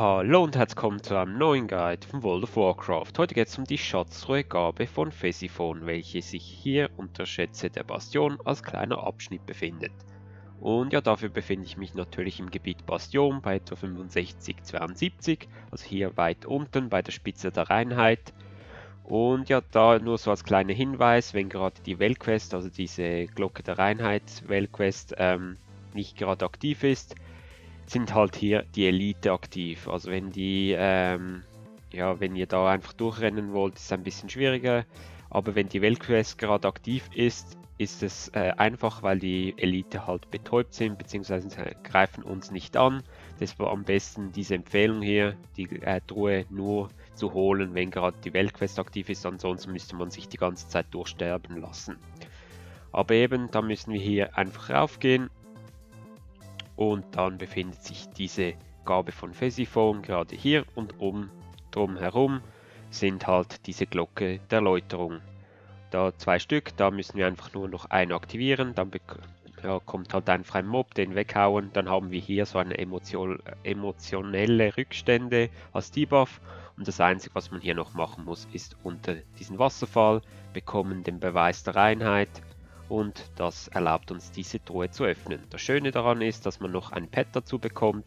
Hallo und herzlich willkommen zu einem neuen Guide von World of Warcraft. Heute geht es um die Schatztruhe Gabe von Vesiphone, welche sich hier unter Schätze der Bastion als kleiner Abschnitt befindet. Und ja, dafür befinde ich mich natürlich im Gebiet Bastion bei etwa 6572, also hier weit unten bei der Spitze der Reinheit. Und ja, da nur so als kleiner Hinweis, wenn gerade die Weltquest, also diese Glocke der Reinheit Weltquest, nicht gerade aktiv ist, sind halt hier die Elite aktiv. Also wenn die, ja, wenn ihr da einfach durchrennen wollt, ist es ein bisschen schwieriger. Aber wenn die Weltquest gerade aktiv ist, ist es einfach, weil die Elite halt betäubt sind, beziehungsweise greifen uns nicht an. Das war am besten diese Empfehlung hier, die Truhe nur zu holen, wenn gerade die Weltquest aktiv ist. Ansonsten müsste man sich die ganze Zeit durchsterben lassen. Aber eben, da müssen wir hier einfach raufgehen. Und dann befindet sich diese Gabe von Vesiphone gerade hier, und drumherum sind halt diese Glocke der Läuterung. Da zwei Stück, da müssen wir einfach nur noch eine aktivieren, dann ja, kommt halt einfach ein Mob, den weghauen, dann haben wir hier so eine emotionelle Rückstände als Debuff. Und das einzige, was man hier noch machen muss, ist unter diesen Wasserfall, bekommen den Beweis der Reinheit. Und das erlaubt uns, diese Truhe zu öffnen. Das Schöne daran ist, dass man noch ein Pad dazu bekommt.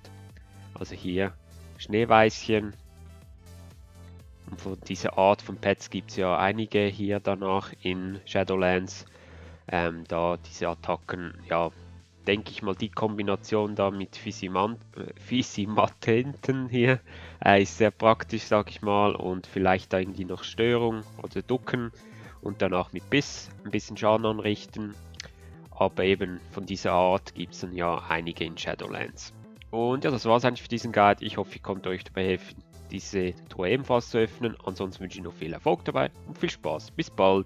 Also hier Schneeweisschen. Und von dieser Art von Pads gibt es ja einige hier danach in Shadowlands. Da diese Attacken, ja, denke ich mal, die Kombination da mit Physimatenten hier ist sehr praktisch, sage ich mal. Und vielleicht da irgendwie noch Störung oder Ducken. Und danach mit Biss ein bisschen Schaden anrichten. Aber eben von dieser Art gibt es dann ja einige in Shadowlands. Und ja, das war es eigentlich für diesen Guide. Ich hoffe, ich konnte euch dabei helfen, diese Truhe ebenfalls zu öffnen. Ansonsten wünsche ich noch viel Erfolg dabei und viel Spaß. Bis bald!